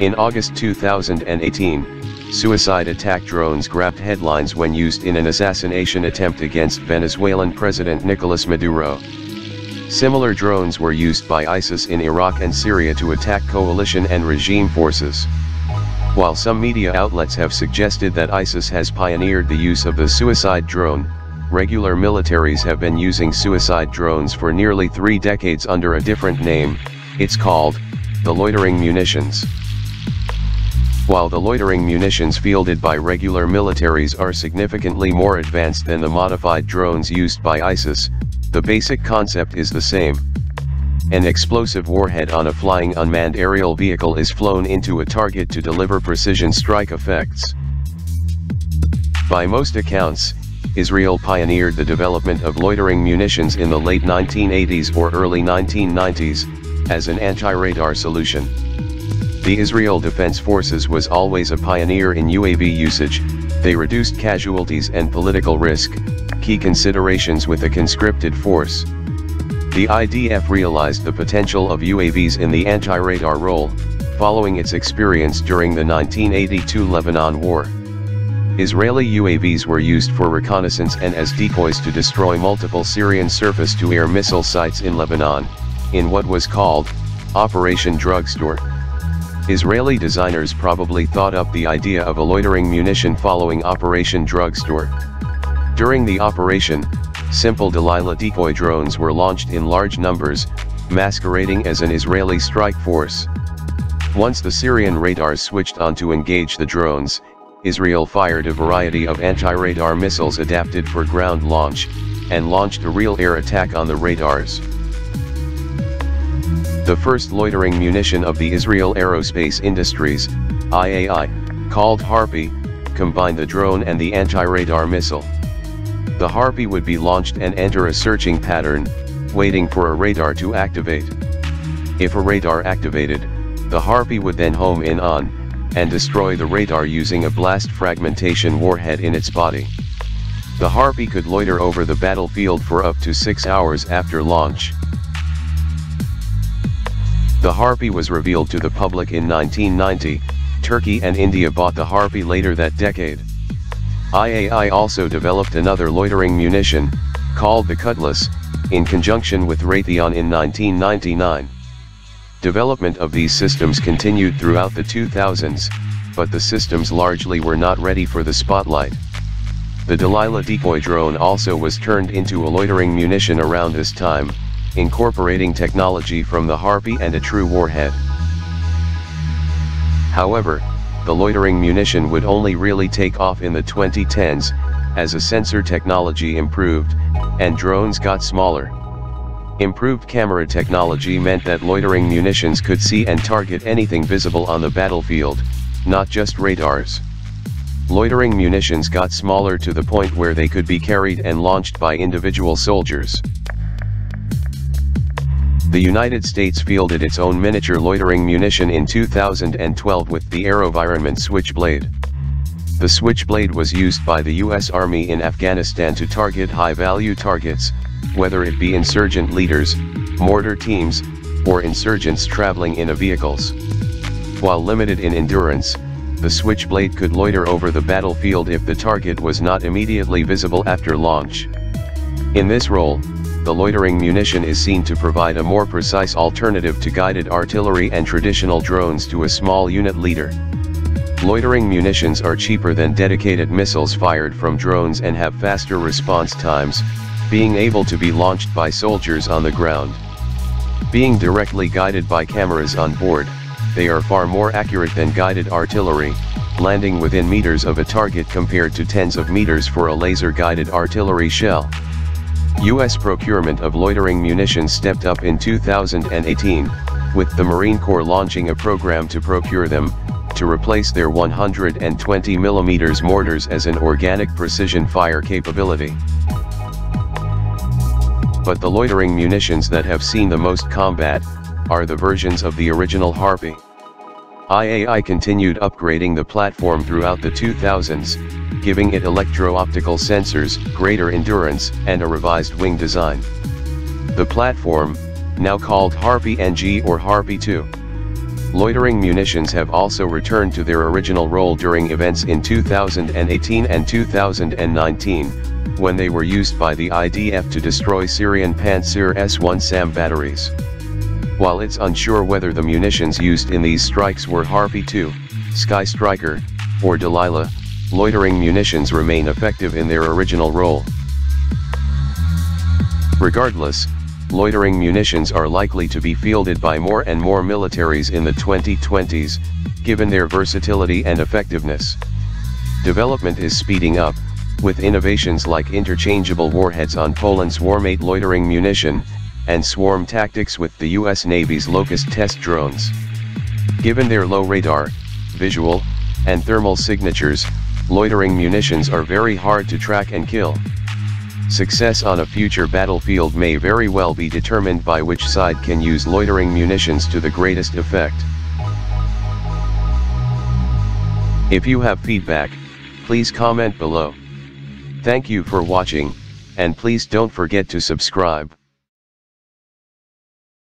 In August 2018, suicide attack drones grabbed headlines when used in an assassination attempt against Venezuelan President Nicolas Maduro. Similar drones were used by ISIS in Iraq and Syria to attack coalition and regime forces. While some media outlets have suggested that ISIS has pioneered the use of the suicide drone, regular militaries have been using suicide drones for nearly 3 decades under a different name. It's called the loitering munitions. While the loitering munitions fielded by regular militaries are significantly more advanced than the modified drones used by ISIS, the basic concept is the same. An explosive warhead on a flying unmanned aerial vehicle is flown into a target to deliver precision strike effects. By most accounts, Israel pioneered the development of loitering munitions in the late 1980s or early 1990s, as an anti-radar solution. The Israel Defense Forces was always a pioneer in UAV usage. They reduced casualties and political risk, key considerations with a conscripted force. The IDF realized the potential of UAVs in the anti-radar role, following its experience during the 1982 Lebanon War. Israeli UAVs were used for reconnaissance and as decoys to destroy multiple Syrian surface-to-air missile sites in Lebanon, in what was called Operation Drugstore. Israeli designers probably thought up the idea of a loitering munition following Operation Drugstore. During the operation, simple Delilah decoy drones were launched in large numbers, masquerading as an Israeli strike force. Once the Syrian radars switched on to engage the drones, Israel fired a variety of anti-radar missiles adapted for ground launch, and launched a real air attack on the radars. The first loitering munition of the Israel Aerospace Industries, IAI, called Harpy, combined the drone and the anti-radar missile. The Harpy would be launched and enter a searching pattern, waiting for a radar to activate. If a radar activated, the Harpy would then home in on, and destroy the radar using a blast fragmentation warhead in its body. The Harpy could loiter over the battlefield for up to 6 hours after launch. The Harpy was revealed to the public in 1990, Turkey and India bought the Harpy later that decade. IAI also developed another loitering munition, called the Cutlass, in conjunction with Raytheon in 1999. Development of these systems continued throughout the 2000s, but the systems largely were not ready for the spotlight. The Delilah decoy drone also was turned into a loitering munition around this time, incorporating technology from the Harpy and a true warhead. However, the loitering munition would only really take off in the 2010s, as a sensor technology improved, and drones got smaller. Improved camera technology meant that loitering munitions could see and target anything visible on the battlefield, not just radars. Loitering munitions got smaller to the point where they could be carried and launched by individual soldiers. The United States fielded its own miniature loitering munition in 2012 with the AeroVironment Switchblade. The Switchblade was used by the U.S. Army in Afghanistan to target high-value targets, whether it be insurgent leaders, mortar teams, or insurgents traveling in vehicles. While limited in endurance, the Switchblade could loiter over the battlefield if the target was not immediately visible after launch. In this role, the loitering munition is seen to provide a more precise alternative to guided artillery and traditional drones to a small unit leader. Loitering munitions are cheaper than dedicated missiles fired from drones and have faster response times, being able to be launched by soldiers on the ground. Being directly guided by cameras on board, they are far more accurate than guided artillery, landing within meters of a target compared to tens of meters for a laser-guided artillery shell. U.S. procurement of loitering munitions stepped up in 2018, with the Marine Corps launching a program to procure them, to replace their 120 mm mortars as an organic precision fire capability. But the loitering munitions that have seen the most combat, are the versions of the original Harpy. IAI continued upgrading the platform throughout the 2000s, giving it electro-optical sensors, greater endurance, and a revised wing design. The platform, now called Harpy NG or Harpy 2, Loitering munitions have also returned to their original role during events in 2018 and 2019, when they were used by the IDF to destroy Syrian Pantsir S1 SAM batteries. While it's unsure whether the munitions used in these strikes were Harpy 2, Skystriker, or Delilah, loitering munitions remain effective in their original role. Regardless, loitering munitions are likely to be fielded by more and more militaries in the 2020s, given their versatility and effectiveness. Development is speeding up, with innovations like interchangeable warheads on Poland's Warmate loitering munition, and swarm tactics with the US Navy's Locust test drones. Given their low radar, visual, and thermal signatures, loitering munitions are very hard to track and kill. Success on a future battlefield may very well be determined by which side can use loitering munitions to the greatest effect. If you have feedback, please comment below. Thank you for watching, and please don't forget to subscribe.